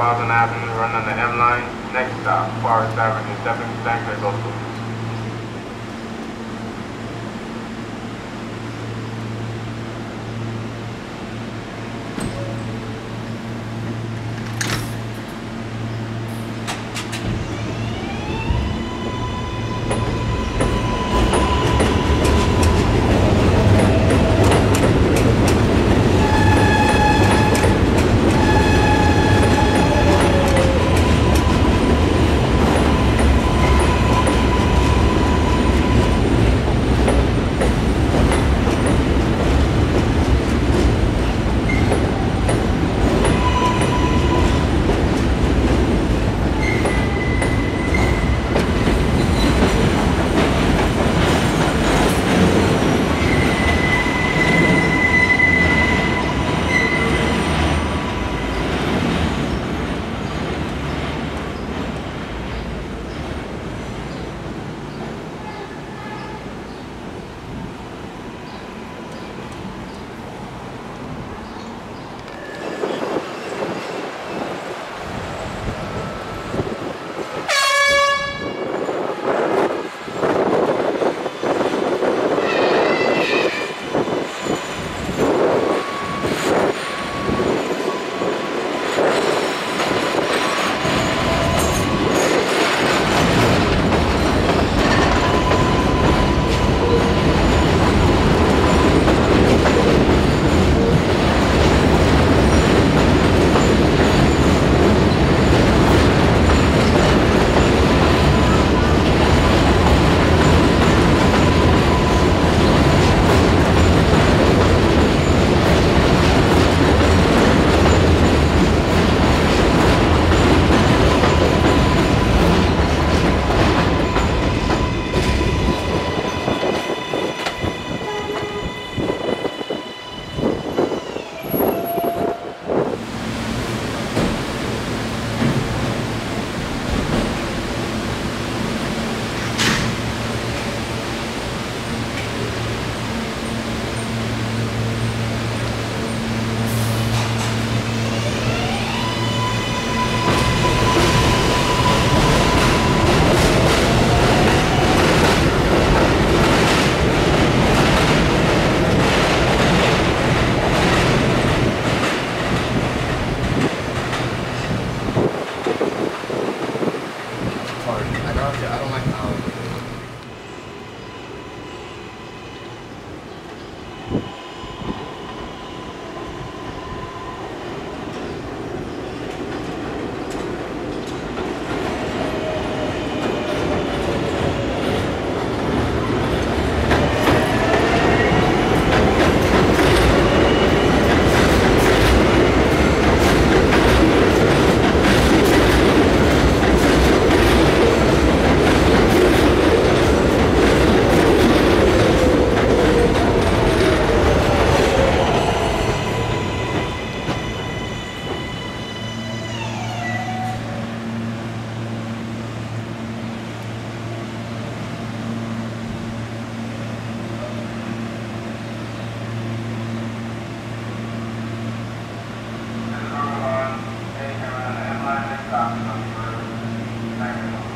Boston Avenue, run on the M line. Next stop, Forest Avenue, stepping back to go through. Thank you.